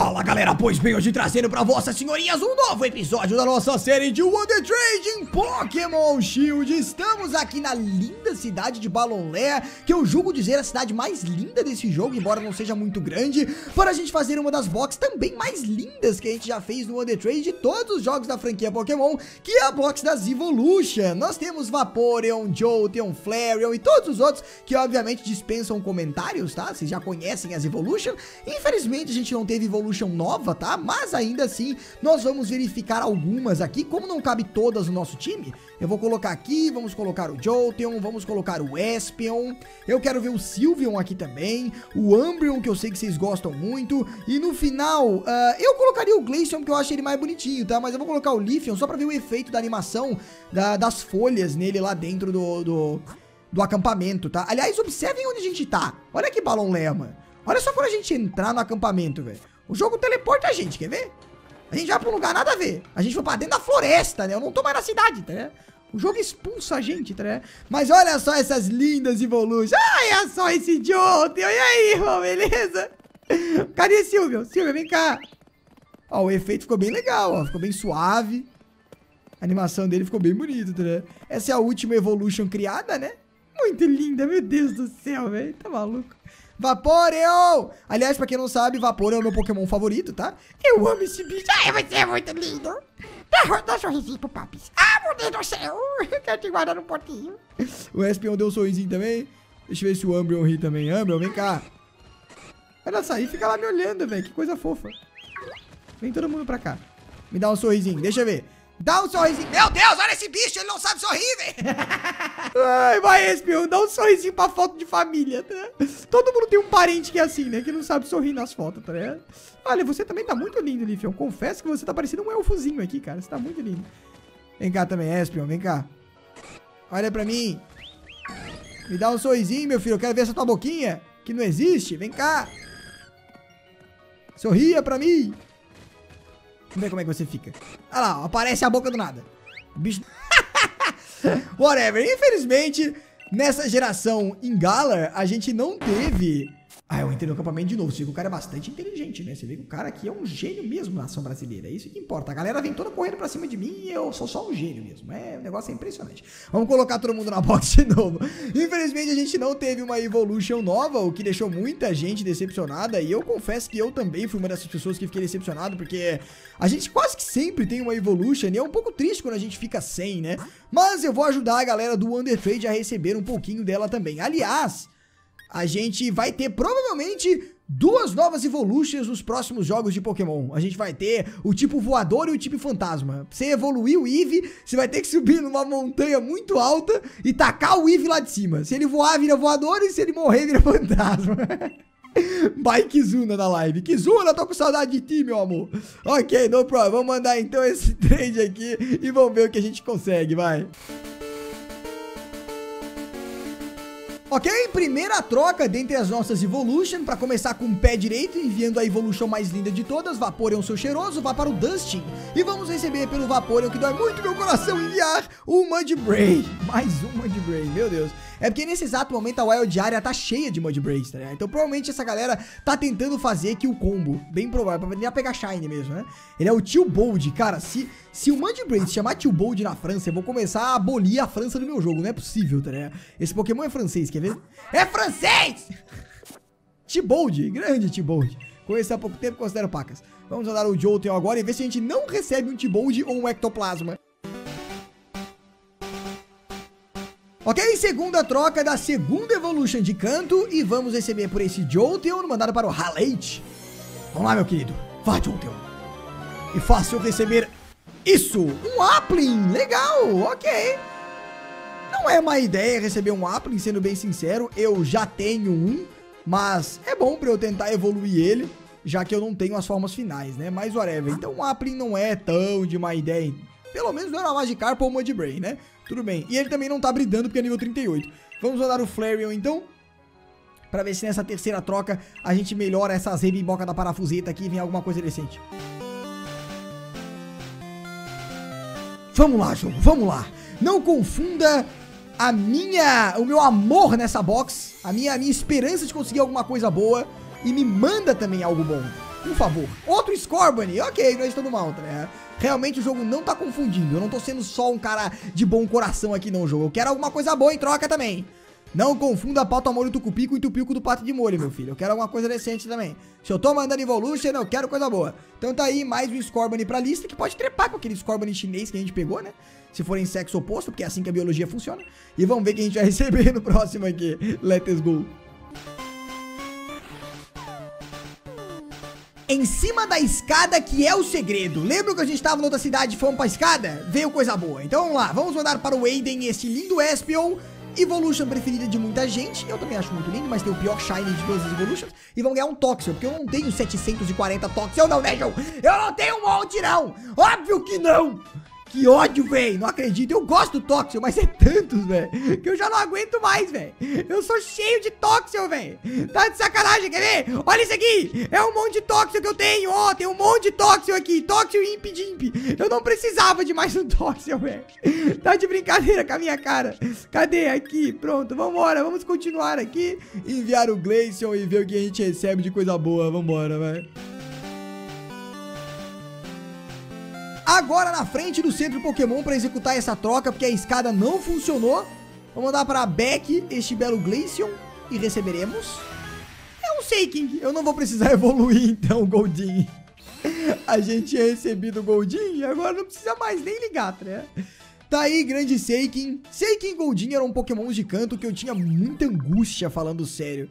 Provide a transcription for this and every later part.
Fala galera, pois bem, hoje trazendo pra vossas senhorinhas um novo episódio da nossa série de Wonder Trade em Pokémon Shield. Estamos aqui na linda cidade de Ballon Lair, que eu julgo dizer a cidade mais linda desse jogo, embora não seja muito grande, para a gente fazer uma das box também mais lindas que a gente já fez no Wonder Trade de todos os jogos da franquia Pokémon, que é a box das Evolution. Nós temos Vaporeon, Jolteon, Flareon e todos os outros que obviamente dispensam comentários, tá? Vocês já conhecem as Evolution. Infelizmente a gente não teve Evolution nova, tá? Mas ainda assim, nós vamos verificar algumas aqui. Como não cabe todas no nosso time, eu vou colocar aqui, vamos colocar o Jolteon, vamos colocar o Espeon. Eu quero ver o Sylveon aqui também, o Umbreon, que eu sei que vocês gostam muito. E no final, eu colocaria o Glaceon, porque eu acho ele mais bonitinho, tá? Mas eu vou colocar o Leafeon, só pra ver o efeito da animação das folhas nele lá dentro do acampamento, tá? Aliás, observem onde a gente tá. Olha aqui, Ballon Lair, mano. Olha só quando a gente entrar no acampamento, velho. O jogo teleporta a gente, quer ver? A gente vai pra um lugar nada a ver. A gente foi pra dentro da floresta, né? Eu não tô mais na cidade, tá, né? O jogo expulsa a gente, tá, né? Mas olha só essas lindas Evolutions. Olha só esse Jolteon. E aí, irmão, beleza? Cadê Sylveon? Sylveon, vem cá. Ó, o efeito ficou bem legal, ó. Ficou bem suave. A animação dele ficou bem bonita, tá, né? Essa é a última Evolution criada, né? Muito linda, meu Deus do céu, velho. Tá maluco. Vaporeon! Aliás, pra quem não sabe, Vaporeon é o meu Pokémon favorito, tá? Eu amo esse bicho. Ai, você é muito lindo. Dá um sorrisinho pro papis. Ah, meu Deus do céu. Eu quero te guardar um pouquinho. O Espeon deu um sorrisinho também. Deixa eu ver se o Umbreon ri também. Umbreon, vem cá. Ela sair e fica lá me olhando, velho. Que coisa fofa. Vem todo mundo pra cá. Me dá um sorrisinho. Deixa eu ver. Dá um sorrisinho. Meu Deus, olha esse bicho. Ele não sabe sorrir, velho. Ai, vai, Espeon. Dá um sorrisinho pra foto de família, né? Todo mundo tem um parente que é assim, né? Que não sabe sorrir nas fotos, tá ligado? Olha, você também tá muito lindo, Leafeon. Confesso que você tá parecendo um elfozinho aqui, cara. Você tá muito lindo. Vem cá também, Espeon. Vem cá. Olha pra mim. Me dá um sorrisinho, meu filho. Eu quero ver essa tua boquinha, que não existe. Vem cá. Sorria pra mim. Vamos ver como é que você fica. Olha lá, ó, aparece a boca do nada. O bicho... Whatever. Infelizmente, nessa geração em Galar, a gente não teve... Ah, eu entrei no acampamento de novo. Você vê que o cara é bastante inteligente, né? Você vê que o cara aqui é um gênio mesmo na ação brasileira. É isso que importa. A galera vem toda correndo pra cima de mim e eu sou só um gênio mesmo. É, o negócio é impressionante. Vamos colocar todo mundo na box de novo. Infelizmente, a gente não teve uma Evolution nova, o que deixou muita gente decepcionada. E eu confesso que eu também fui uma dessas pessoas que fiquei decepcionado, porque a gente quase que sempre tem uma Evolution e é um pouco triste quando a gente fica sem, né? Mas eu vou ajudar a galera do Wonder Trade a receber um pouquinho dela também. Aliás... a gente vai ter, provavelmente, duas novas Evolutions nos próximos jogos de Pokémon. A gente vai ter o tipo voador e o tipo fantasma. Pra você evoluir o Eevee, você vai ter que subir numa montanha muito alta e tacar o Eevee lá de cima. Se ele voar, vira voador, e se ele morrer, vira fantasma. Bye, Kizuna, na live. Kizuna, tô com saudade de ti, meu amor. Ok, no problem. Vamos mandar, então, esse trade aqui e vamos ver o que a gente consegue, vai. Ok, primeira troca dentre as nossas Evolution, pra começar com o pé direito, enviando a Evolution mais linda de todas, Vaporeon, seu cheiroso, vá para o Dustin. E vamos receber pelo Vaporeon, que dói muito meu coração enviar, o Mudbray. Mais um Mudbray, meu Deus. É porque nesse exato momento a Wild Area tá cheia de Mudbrays, né? Então provavelmente essa galera tá tentando fazer aqui o combo, bem provável, pra tentar pegar Shine mesmo, né? Ele é o Tio Bold, cara, se o Mudbray se chamar Tio Bold na França, eu vou começar a abolir a França do meu jogo, não é possível, tá, né? Esse Pokémon é francês, quer ver? É francês! Tio Bold, grande Tio Bold. Conheci há pouco tempo, considero pacas. Vamos andar o Jolteon agora e ver se a gente não recebe um Tio Bold ou um Ectoplasma. Ok, segunda troca da segunda Evolution de canto. E vamos receber por esse Jolteon, mandado para o Halate. Vamos lá, meu querido. Vá, Jolteon. E faça eu receber isso. Um Applin. Legal, ok. Não é má ideia receber um Applin, sendo bem sincero. Eu já tenho um, mas é bom pra eu tentar evoluir ele, já que eu não tenho as formas finais, né? Mas whatever. Então um Applin não é tão de má ideia. Pelo menos não é uma Magikarp ou uma Mudbray, né? Tudo bem. E ele também não tá brilhando porque é nível 38. Vamos rodar o Flareon, então, pra ver se nessa terceira troca a gente melhora essas rebibocas da parafuseta aqui e vem alguma coisa decente. Vamos lá, jogo. Vamos lá. Não confunda o meu amor nessa box, a minha esperança de conseguir alguma coisa boa, e me manda também algo bom. Por favor. Outro Scorbunny. Ok, nós estamos mal, né? Realmente o jogo não tá confundindo. Eu não tô sendo só um cara de bom coração aqui, não, jogo. Eu quero alguma coisa boa em troca também. Não confunda pato a molho tucupi com o tupico do pato de molho, meu filho. Eu quero alguma coisa decente também. Se eu tô mandando Evolution, eu quero coisa boa. Então tá aí mais um Scorbunny pra lista, que pode trepar com aquele Scorbunny chinês que a gente pegou, né? Se forem sexo oposto, porque é assim que a biologia funciona. E vamos ver o que a gente vai receber no próximo aqui. Let's go. Em cima da escada, que é o segredo. Lembra que a gente estava em outra cidade e fomos pra escada? Veio coisa boa. Então vamos lá, vamos mandar para o Aiden este lindo Espeon. Evolution preferida de muita gente. Eu também acho muito lindo, mas tem o pior Shiny de todas as Evolutions. E vão ganhar um Toxel, porque eu não tenho 740 Toxel, não, né, João? Eu não tenho um monte, não! Óbvio que não! Que ódio, velho, não acredito. Eu gosto do Toxel, mas é tantos, velho, que eu já não aguento mais, velho. Eu sou cheio de Toxel, velho. Tá de sacanagem, quer ver? Olha isso aqui, é um monte de Toxel que eu tenho. Ó, tem um monte de Toxel aqui. Toxel e Impidimp. Eu não precisava de mais um Toxel, velho. Tá de brincadeira com a minha cara. Cadê? Aqui, pronto, vambora. Vamos continuar aqui, enviar o Glaceon e ver o que a gente recebe de coisa boa. Vambora, velho. Agora na frente do centro Pokémon para executar essa troca, porque a escada não funcionou. Vou mandar para Beck este belo Glaceon e receberemos... É um Seaking. Eu não vou precisar evoluir então, Goldeen. A gente é recebido Goldeen e agora não precisa mais nem ligar, né? Tá aí, grande Seaking. Seaking e Goldeen eram Pokémons de canto que eu tinha muita angústia, falando sério.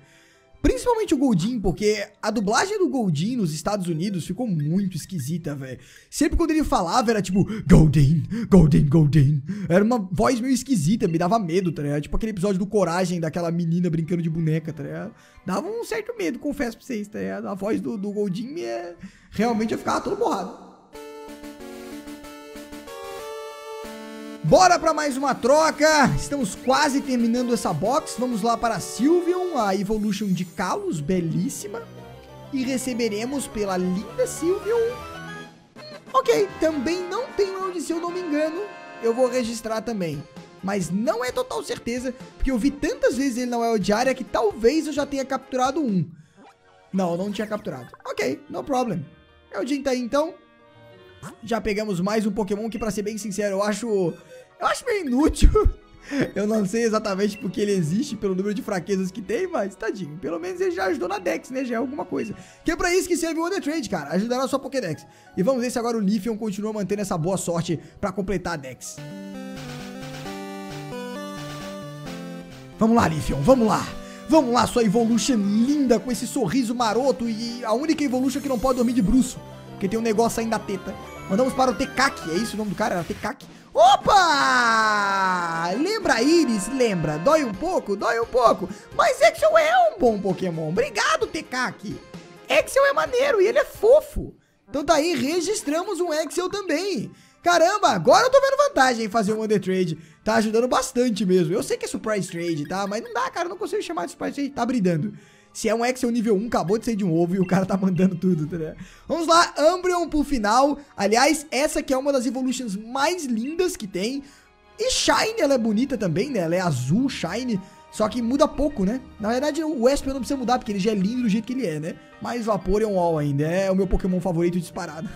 Principalmente o Goldeen, porque a dublagem do Goldeen nos Estados Unidos ficou muito esquisita, velho. Sempre quando ele falava era tipo, Goldeen, Goldeen, Goldeen. Era uma voz meio esquisita, me dava medo, tá ligado? Tipo aquele episódio do Coragem, daquela menina brincando de boneca, tá ligado? Dava um certo medo, confesso pra vocês, tá ligado? A voz do Goldeen realmente eu ficava todo borrado. Bora pra mais uma troca. Estamos quase terminando essa box. Vamos lá para a Sylveon, a Evolution de Kalos, belíssima. E receberemos pela linda Sylveon. Ok, também não tem onde, se eu não me engano. Eu vou registrar também, mas não é total certeza, porque eu vi tantas vezes ele na Wild Area que talvez eu já tenha capturado um. Não, eu não tinha capturado. Ok, no problem. É o Jin tá aí então. Já pegamos mais um Pokémon que, pra ser bem sincero, eu acho meio inútil. Eu não sei exatamente porque ele existe, pelo número de fraquezas que tem, mas tadinho, pelo menos ele já ajudou na Dex, né? Já é alguma coisa. Que é pra isso que serve o Wonder Trade, cara, ajudar na sua Pokédex. E vamos ver se agora o Nifion continua mantendo essa boa sorte pra completar a Dex. Vamos lá, Nifion, vamos lá. Vamos lá, sua Evolution linda, com esse sorriso maroto e a única Evolution que não pode dormir de bruço, porque tem um negócio ainda teta. Mandamos para o Tekaki, é isso o nome do cara? Era Tekaki. Opa! Lembra, Iris? Lembra. Dói um pouco? Dói um pouco. Mas Axel é um bom Pokémon. Obrigado, Tekaki. Axel é maneiro e ele é fofo. Então tá aí, registramos um Axel também. Caramba, agora eu tô vendo vantagem em fazer um Wonder Trade. Tá ajudando bastante mesmo. Eu sei que é Surprise Trade, tá? Mas não dá, cara. Eu não consigo chamar de Surprise Trade. Tá brindando. Se é um Axel nível 1, acabou de sair de um ovo e o cara tá mandando tudo, tá ligado? Vamos lá, Umbreon pro final. Aliás, essa aqui é uma das Evolutions mais lindas que tem. E Shiny, ela é bonita também, né? Ela é azul, Shiny, só que muda pouco, né? Na verdade, o Espeon não precisa mudar, porque ele já é lindo do jeito que ele é, né? Mas Vaporeon All ainda é o meu Pokémon favorito disparado.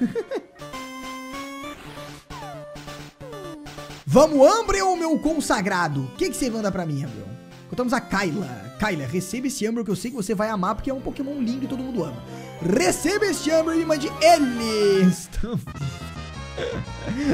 Vamos, Umbreon, meu consagrado. O que que você manda pra mim, Umbreon? Contamos a Kyla. Kyla, receba esse Amber que eu sei que você vai amar, porque é um Pokémon lindo e todo mundo ama. Receba este Amber e mande ele.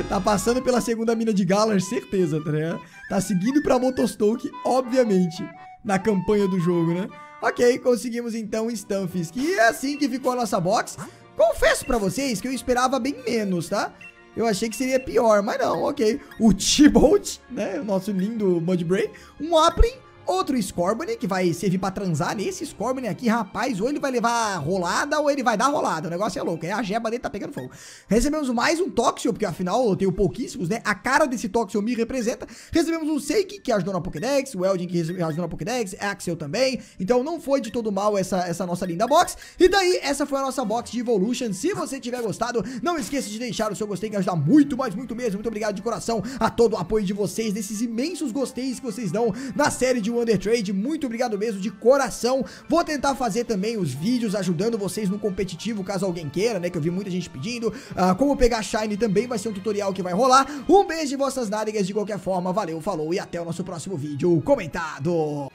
Tá passando pela segunda mina de Galar, certeza, né? Tá seguindo pra Motostoke, obviamente, na campanha do jogo, né? Ok, conseguimos então Stunfisk. E é assim que ficou a nossa box. Confesso pra vocês que eu esperava bem menos, tá? Eu achei que seria pior, mas não, ok. O Tio Bold, né? O nosso lindo Mudbray. Um Applin. Outro Scorbunny, que vai servir pra transar. Nesse Scorbunny aqui, rapaz, ou ele vai levar rolada ou ele vai dar rolada. O negócio é louco, é a jeba dele tá pegando fogo. Recebemos mais um Toxel, porque afinal eu tenho pouquíssimos, né? A cara desse Toxel me representa. Recebemos um Seiki, que ajudou na Pokédex. O Eldin, que ajudou na Pokédex. Axel também. Então não foi de todo mal essa nossa linda box. E daí, essa foi a nossa box de Evolution. Se você tiver gostado, não esqueça de deixar o seu gostei, que ajuda muito, mas muito mesmo. Muito obrigado de coração a todo o apoio de vocês, desses imensos gosteis que vocês dão na série de Wonder Trade, muito obrigado mesmo, de coração. Vou tentar fazer também os vídeos ajudando vocês no competitivo, caso alguém queira, né, que eu vi muita gente pedindo. Como pegar Shiny também vai ser um tutorial que vai rolar. Um beijo de vossas nádegas de qualquer forma, valeu, falou e até o nosso próximo vídeo comentado.